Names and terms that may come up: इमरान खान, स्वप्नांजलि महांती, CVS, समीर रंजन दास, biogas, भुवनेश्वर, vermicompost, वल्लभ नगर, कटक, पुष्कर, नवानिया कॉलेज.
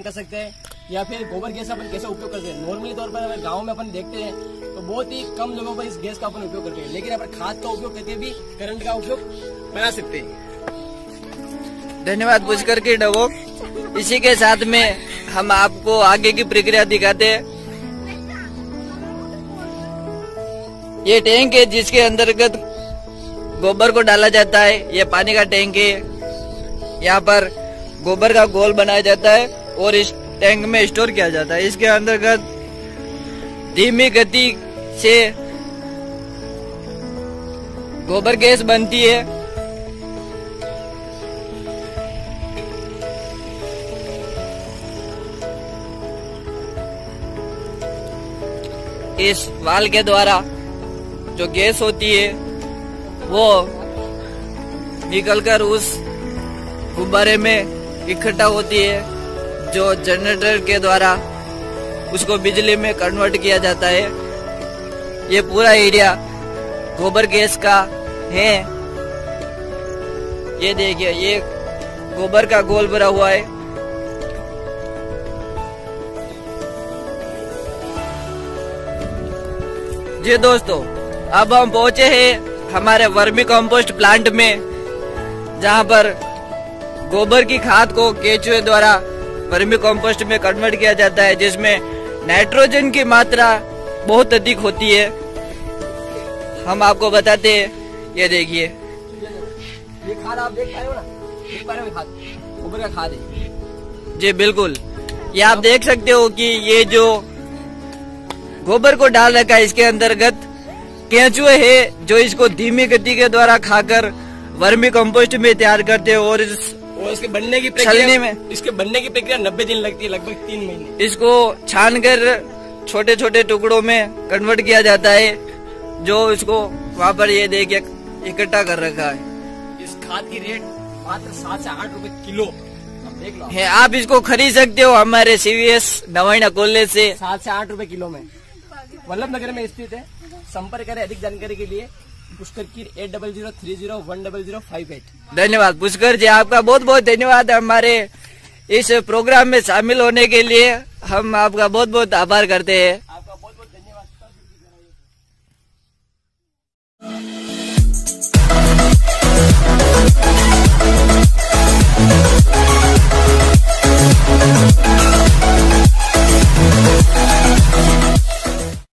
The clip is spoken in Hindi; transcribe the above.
अपन कर सकते हैं या फिर गोबर गैस अपन कैसे उपयोग करते हैं। नॉर्मली तौर पर अगर गाँव में अपन देखते हैं तो बहुत ही कम लोगों पर इस गैस का अपन उपयोग करते हैं, लेकिन अपन खाद का उपयोग करके भी करंट का उपयोग बना सकते हैं। धन्यवाद पुष्कर के डबो। इसी के साथ में हम आपको आगे की प्रक्रिया दिखाते हैं। ये टैंक है जिसके अंतर्गत गोबर को डाला जाता है। ये पानी का टैंक है, यहाँ पर गोबर का घोल बनाया जाता है और इस टैंक में स्टोर किया जाता है। इसके अंतर्गत धीमी गति से गोबर गैस बनती है। इस वाल के द्वारा जो गैस होती है वो निकलकर उस गुब्बारे में इकट्ठा होती है, जो जनरेटर के द्वारा उसको बिजली में कन्वर्ट किया जाता है। ये पूरा एरिया गोबर गैस का है। ये देखिए, ये गोबर का गोल भरा हुआ है। जी दोस्तों, अब हम पहुंचे हैं हमारे वर्मी कंपोस्ट प्लांट में, जहां पर गोबर की खाद को केचुए द्वारा वर्मी कंपोस्ट में कन्वर्ट किया जाता है, जिसमें नाइट्रोजन की मात्रा बहुत अधिक होती है। हम आपको बताते हैं, ये देखिए, ये खाद आप देख पा रहे हो ना, देख पा रहे हो, खाद गोबर का खाद है। जी बिल्कुल, ये आप देख सकते हो कि ये जो गोबर को डाल रखा है इसके अंतर्गत केंचुए है, जो इसको धीमी गति के द्वारा खाकर वर्मी कंपोस्ट में तैयार करते हैं। और इसके बनने की प्रक्रिया में, इसके बनने की प्रक्रिया 90 दिन लगती है, लगभग 3 महीने। इसको छानकर छोटे छोटे टुकड़ों में कन्वर्ट किया जाता है, जो इसको वहाँ पर ये देखिए इकट्ठा कर रखा है। इस खाद की रेट मात्र 7 से 8 रूपए किलो देख लो है। आप इसको खरीद सकते हो हमारे CVS नवानिया कॉलेज से 7 से 8 रूपए किलो में, वल्लभ नगर में स्थित है। संपर्क करें अधिक जानकारी के लिए पुष्कर की 8003010058। धन्यवाद पुष्कर जी, आपका बहुत बहुत धन्यवाद हमारे इस प्रोग्राम में शामिल होने के लिए। हम आपका बहुत बहुत आभार करते हैं। आपका बहुत बहुत धन्यवाद।